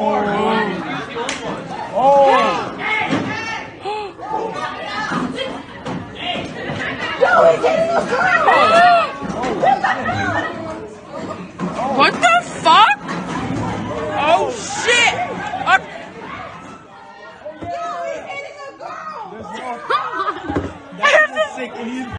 Oh! Joey, get in the crowd! Get the crowd!